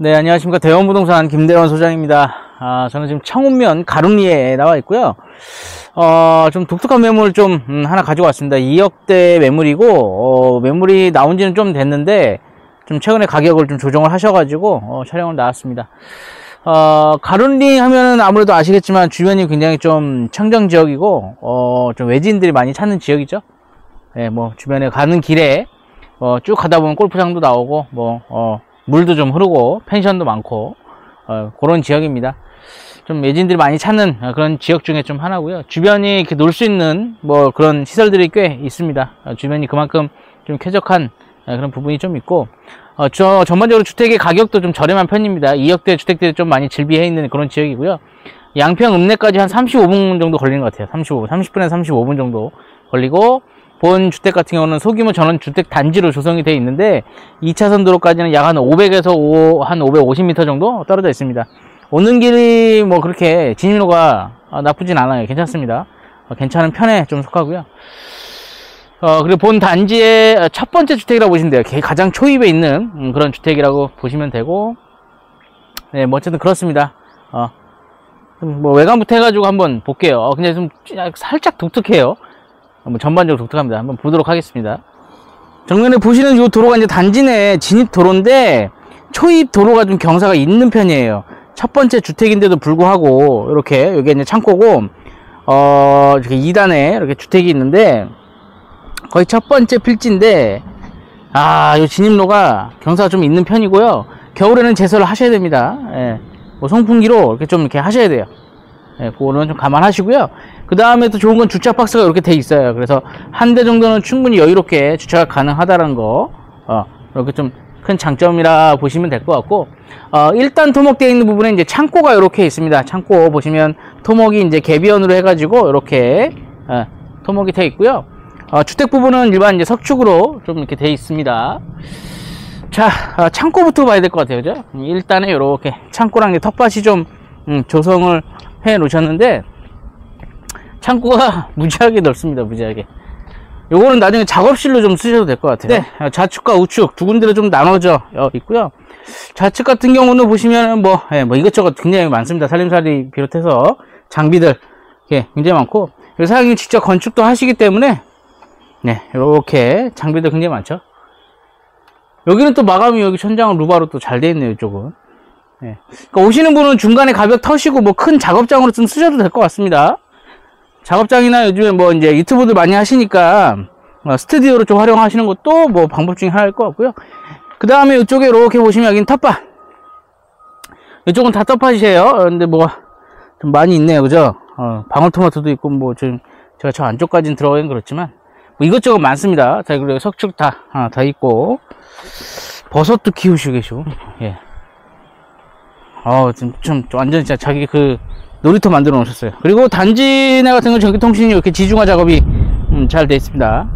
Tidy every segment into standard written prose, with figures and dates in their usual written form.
네, 안녕하십니까. 대원부동산 김대원 소장입니다. 저는 지금 청운면 갈운리에 나와 있고요. 좀 독특한 매물 좀 하나 가지고 왔습니다. 2억대 매물이고, 매물이 나온 지는 좀 됐는데, 좀 최근에 가격을 좀 조정을 하셔가지고, 촬영을 나왔습니다. 갈운리 하면은 아무래도 아시겠지만, 주변이 굉장히 좀 청정 지역이고, 좀 외지인들이 많이 찾는 지역이죠. 예, 뭐, 주변에 가는 길에, 쭉 가다 보면 골프장도 나오고, 뭐, 물도 좀 흐르고 펜션도 많고 그런 지역입니다. 좀 외지인들이 많이 찾는 그런 지역 중에 좀 하나고요. 주변이 이렇게 놀 수 있는 뭐 그런 시설들이 꽤 있습니다. 주변이 그만큼 좀 쾌적한 그런 부분이 좀 있고 전반적으로 주택의 가격도 좀 저렴한 편입니다. 2억대 주택들이 좀 많이 즐비해 있는 그런 지역이고요. 양평 읍내까지 한 35분 정도 걸리는 것 같아요. 30분에서 35분 정도 걸리고 본 주택 같은 경우는 소규모 전원 주택 단지로 조성이 되어 있는데 2차선 도로까지는 약 한 500에서 한 550m 정도 떨어져 있습니다. 오는 길이 뭐 그렇게 진입로가 나쁘진 않아요. 괜찮습니다. 괜찮은 편에 좀 속하고요. 그리고 본 단지의 첫 번째 주택이라고 보시면 돼요. 가장 초입에 있는 그런 주택이라고 보시면 되고, 네, 뭐 어쨌든 그렇습니다. 뭐 외관부터 해가지고 한번 볼게요. 근데 좀 살짝 독특해요. 뭐 전반적으로 독특합니다. 한번 보도록 하겠습니다. 정면에 보시는 이 도로가 이제 단지 내 진입 도로인데 초입 도로가 좀 경사가 있는 편이에요. 첫 번째 주택인데도 불구하고 이렇게 여기 이제 창고고 이렇게 2단에 이렇게 주택이 있는데 거의 첫 번째 필지인데 이 진입로가 경사가 좀 있는 편이고요. 겨울에는 제설을 하셔야 됩니다. 예. 뭐 송풍기로 이렇게 좀 이렇게 하셔야 돼요. 예, 그거는 좀 감안하시고요. 그 다음에 또 좋은 건 주차 박스가 이렇게 돼 있어요. 그래서 한 대 정도는 충분히 여유롭게 주차가 가능하다는 거, 이렇게 좀 큰 장점이라 보시면 될 것 같고, 1단 토목되어 있는 부분에 이제 창고가 이렇게 있습니다. 창고 보시면 토목이 이제 개비원으로 해가지고 이렇게 토목이 돼 있고요. 주택 부분은 일반 이제 석축으로 좀 이렇게 돼 있습니다. 자, 창고부터 봐야 될 것 같아요, 그죠? 1단에 이렇게 창고랑 이제 텃밭이 좀 조성을 해 놓으셨는데 창고가 무지하게 넓습니다. 무지하게. 요거는 나중에 작업실로 좀 쓰셔도 될 것 같아요. 네, 좌측과 우측 두 군데로 좀 나눠져 있고요. 좌측 같은 경우는 보시면 뭐 이것저것 굉장히 많습니다. 살림살이 비롯해서 장비들 굉장히 많고 사장님 직접 건축도 하시기 때문에 네, 이렇게 장비도 굉장히 많죠. 여기는 또 마감이 여기 천장은 루바로 또 잘 돼 있네요. 이쪽은. 예. 그러니까 오시는 분은 중간에 가벽 터시고 뭐 큰 작업장으로 좀 쓰셔도 될 것 같습니다. 작업장이나 요즘에 뭐 이제 유튜브들 많이 하시니까 스튜디오로 좀 활용하시는 것도 뭐 방법 중에 하나일 것 같고요. 그 다음에 이쪽에 이렇게 보시면 여긴 텃밭. 이쪽은 다 텃밭이에요. 근데 뭐 좀 많이 있네요, 그죠? 방울토마토도 있고 뭐 지금 제가 저 안쪽까지는 들어가긴 그렇지만 뭐 이것저것 많습니다. 자, 그리고 석축 다 있고 버섯도 키우시고 계시고. 예. 지금 완전 진짜 자기 그 놀이터 만들어 놓으셨어요. 그리고 단지 내 같은 경우 전기통신이 이렇게 지중화 작업이 잘 되어 있습니다.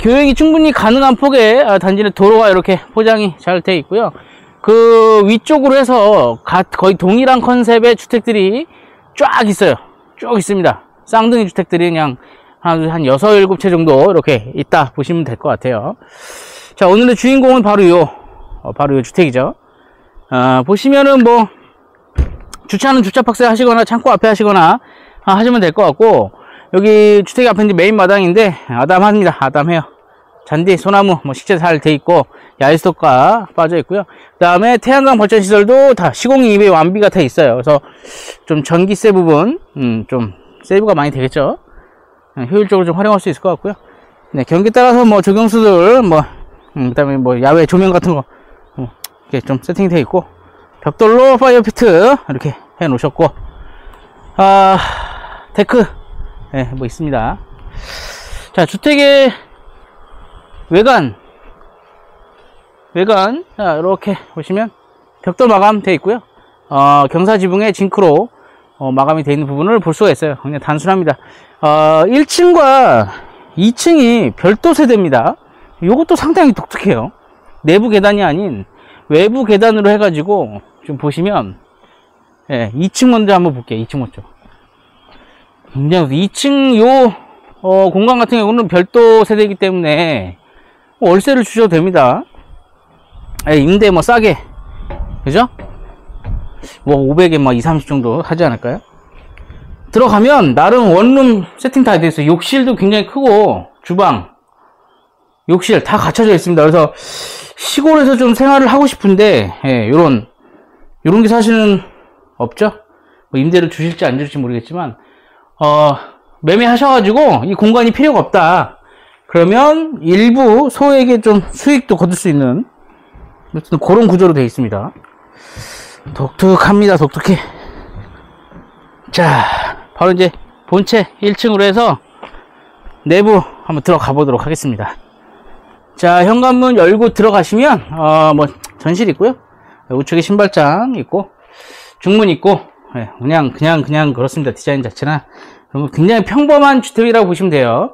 교행이 충분히 가능한 폭의 단지 내 도로가 이렇게 포장이 잘 되어 있고요. 그 위쪽으로 해서 거의 동일한 컨셉의 주택들이 쫙 있어요. 쭉 있습니다. 쌍둥이 주택들이 그냥 한 6, 7채 정도 이렇게 있다 보시면 될 것 같아요. 자, 오늘의 주인공은 바로 요 주택이죠. 보시면은 뭐 주차는 주차 박스에 하시거나 창고 앞에 하시거나 하시면 될 것 같고 여기 주택 앞에 이제 메인 마당인데 아담합니다. 아담해요. 잔디, 소나무, 뭐 식재 잘 돼 있고 야외수도가 빠져 있고요. 그 다음에 태양광 발전 시설도 다 시공이 이미 완비가 돼 있어요. 그래서 좀 전기세 부분 좀 세이브가 많이 되겠죠. 효율적으로 좀 활용할 수 있을 것 같고요. 네, 경기 따라서 뭐 조경수들 뭐 그다음에 뭐 야외 조명 같은 거 이렇게 좀 세팅되어 있고 벽돌로 파이어피트 이렇게 해 놓으셨고 데크 뭐 있습니다. 자, 주택의 외관 이렇게 보시면 벽돌 마감 되어 있고요. 경사 지붕에 징크로 마감이 되어 있는 부분을 볼 수가 있어요. 그냥 단순합니다. 1층과 2층이 별도 세대입니다. 요것도 상당히 독특해요. 내부 계단이 아닌 외부 계단으로 해가지고 좀 보시면 2층 먼저 한번 볼게요. 2층 먼저. 굉장히 2층 공간 같은 경우는 별도 세대이기 때문에 월세를 주셔도 됩니다. 임대 뭐 싸게 그죠? 뭐 500에 막 2, 30 정도 하지 않을까요? 들어가면 나름 원룸 세팅 다 되어 있어요. 욕실도 굉장히 크고 주방, 욕실 다 갖춰져 있습니다. 그래서 시골에서 좀 생활을 하고 싶은데 요런 게 사실은 없죠. 뭐 임대를 주실지 안 주실지 모르겠지만 매매하셔가지고 이 공간이 필요가 없다 그러면 일부 소액의 좀 수익도 거둘 수 있는 그런 구조로 되어 있습니다. 독특합니다. 독특해. 자, 바로 이제 본체 1층으로 해서 내부 한번 들어가 보도록 하겠습니다. 자, 현관문 열고 들어가시면 뭐 전실 있고요, 우측에 신발장 있고 중문 있고 그냥 그렇습니다. 디자인 자체나 굉장히 평범한 주택이라고 보시면 돼요.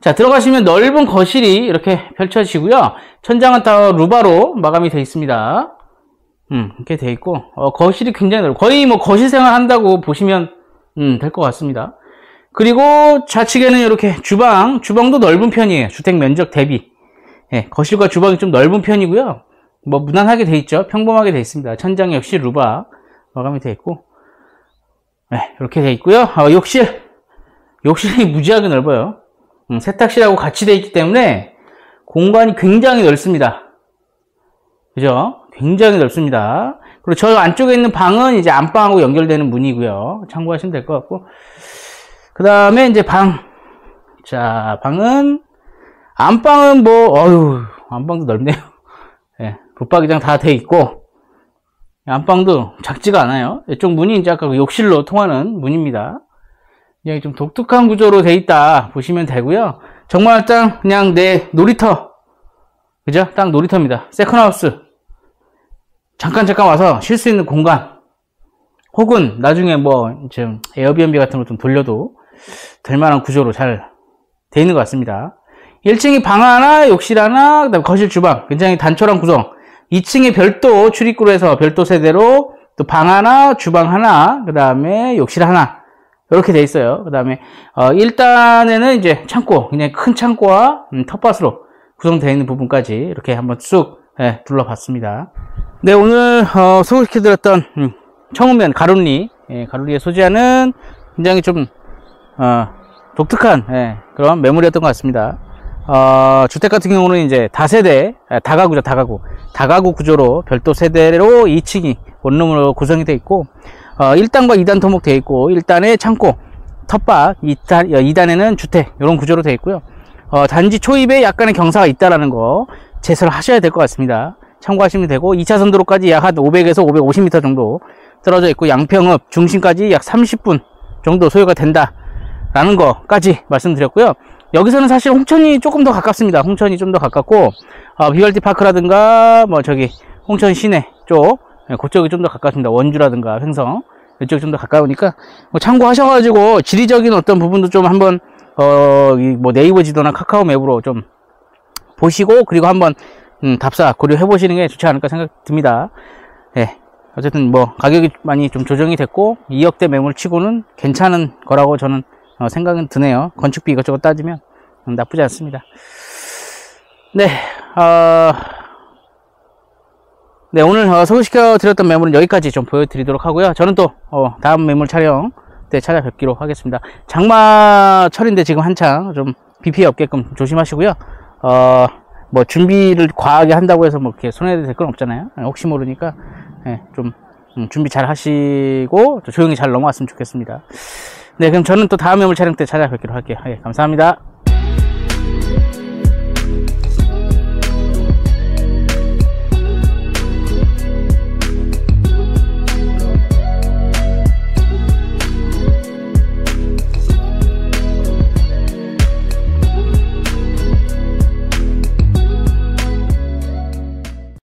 자, 들어가시면 넓은 거실이 이렇게 펼쳐지고요, 천장은 다 루바로 마감이 되어 있습니다. 이렇게 돼 있고, 거실이 굉장히 넓고, 거의 뭐 거실 생활 한다고 보시면, 될 것 같습니다. 그리고 좌측에는 이렇게 주방도 넓은 편이에요. 주택 면적 대비. 예, 거실과 주방이 좀 넓은 편이고요. 뭐 무난하게 돼 있죠. 평범하게 돼 있습니다. 천장 역시 루바 마감이 돼 있고, 예, 이렇게 돼 있고요. 욕실이 무지하게 넓어요. 세탁실하고 같이 돼 있기 때문에 공간이 굉장히 넓습니다. 그죠? 굉장히 넓습니다. 그리고 저 안쪽에 있는 방은 이제 안방하고 연결되는 문이고요. 참고하시면 될 것 같고. 그 다음에 이제 방. 자, 방은, 안방은 뭐, 안방도 넓네요. 예, 붙박이장 다 돼 있고, 안방도 작지가 않아요. 이쪽 문이 이제 아까 욕실로 통하는 문입니다. 그냥 좀 독특한 구조로 돼 있다 보시면 되고요. 정말 딱 그냥 내 놀이터. 그죠? 딱 놀이터입니다. 세컨하우스. 잠깐 와서 쉴 수 있는 공간, 혹은 나중에 뭐 지금 에어비앤비 같은 거 좀 돌려도 될 만한 구조로 잘 돼 있는 것 같습니다. 1층이 방 하나, 욕실 하나, 그다음에 거실, 주방, 굉장히 단촐한 구성. 2층에 별도 출입구로 해서 별도 세대로 또 방 하나, 주방 하나, 그다음에 욕실 하나 이렇게 돼 있어요. 그다음에 1단에는 이제 창고, 그냥 큰 창고와 텃밭으로 구성되어 있는 부분까지 이렇게 한번 쑥 둘러봤습니다. 네, 오늘 소개시켜드렸던 청운면 갈운리, 갈운리에 소재하는 굉장히 좀 독특한 그런 매물이었던 것 같습니다. 주택 같은 경우는 이제 다가구 구조로 별도 세대로 2층이 원룸으로 구성이 되어 있고, 1단과 2단 토목 되어 있고, 1단에 창고, 텃밭, 2단에는 주택 이런 구조로 되어 있고요. 단지 초입에 약간의 경사가 있다라는 거 제설을 하셔야 될 것 같습니다. 참고하시면 되고, 2차선 도로까지 약 한 500에서 550m 정도 떨어져 있고, 양평읍 중심까지 약 30분 정도 소요가 된다라는 거까지 말씀드렸고요. 여기서는 사실 홍천이 조금 더 가깝습니다. 홍천이 좀 더 가깝고, BRT 파크라든가 뭐 저기 홍천 시내 쪽 그쪽이 좀 더 가깝습니다. 원주라든가 횡성 이쪽이 좀 더 가까우니까 뭐 참고하셔가지고 지리적인 어떤 부분도 좀 한번 뭐 네이버 지도나 카카오 맵으로 좀 보시고, 그리고 한번 답사 고려해 보시는 게 좋지 않을까 생각 듭니다. 예, 어쨌든 뭐 가격이 많이 좀 조정이 됐고 2억대 매물치고는 괜찮은 거라고 저는 생각은 드네요. 건축비 이것저것 따지면 나쁘지 않습니다. 네, 네, 오늘 소개시켜 드렸던 매물은 여기까지 좀 보여드리도록 하고요. 저는 또 다음 매물 촬영 때 찾아뵙기로 하겠습니다. 장마철인데 지금 한창 좀 비 피해 없게끔 조심하시고요. 뭐 준비를 과하게 한다고 해서 뭐 이렇게 손해될 건 없잖아요. 혹시 모르니까 좀 준비 잘 하시고 조용히 잘 넘어왔으면 좋겠습니다. 네, 그럼 저는 또 다음 매물 촬영 때 찾아뵙기로 할게요. 예, 감사합니다.